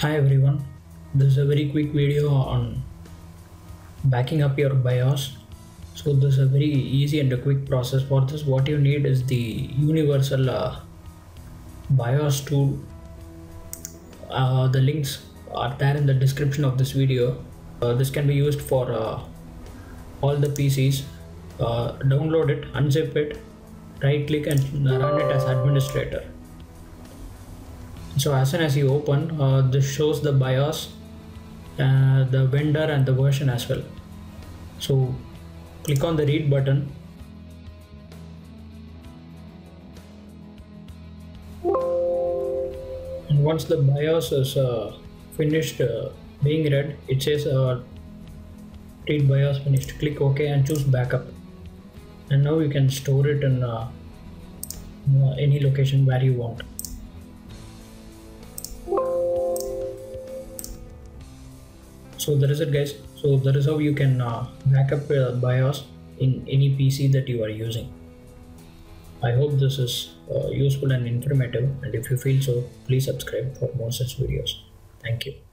Hi everyone, this is a very quick video on backing up your BIOS. So this is a very easy and a quick process. For this, what you need is the universal BIOS tool. The links are there in the description of this video. This can be used for all the PCs. Download it, unzip it, right click and run it as administrator. So as soon as you open, this shows the BIOS, the vendor and the version as well. So click on the read button. And once the BIOS is finished being read, it says read BIOS finished. Click OK and choose backup. And now you can store it in any location where you want. So that is it, guys. So that is how you can back up BIOS in any PC that you are using. I hope this is useful and informative, and if you feel so, please subscribe for more such videos. Thank you.